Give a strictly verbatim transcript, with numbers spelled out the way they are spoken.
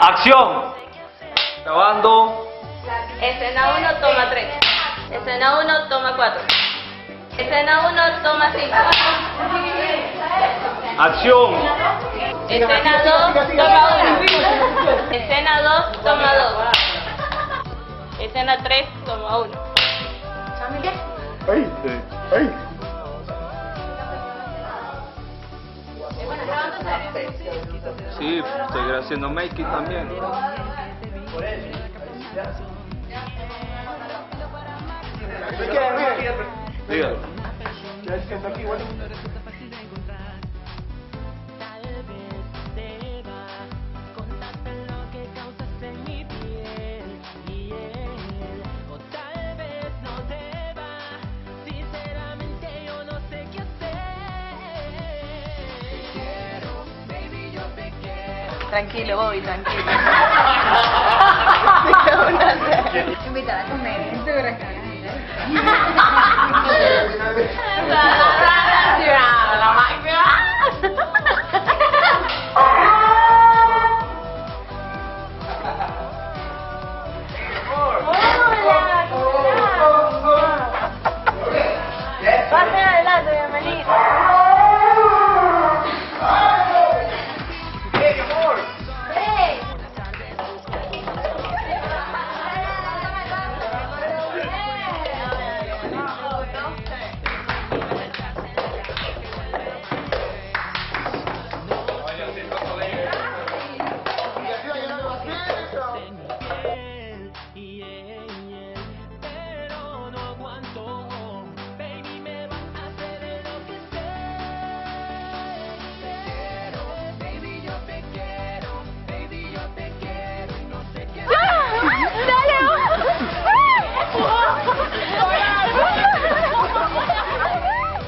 Acción. Grabando. Escena uno, toma tres. Escena uno, toma cuatro. Escena uno, toma cinco. Acción. Escena dos, toma uno. Escena dos, toma dos. Escena tres, toma uno. Ay, ay. Sí, estoy haciendo making también. Dígalo. Tranquilo, Bobby, tranquilo. Invitada a comer.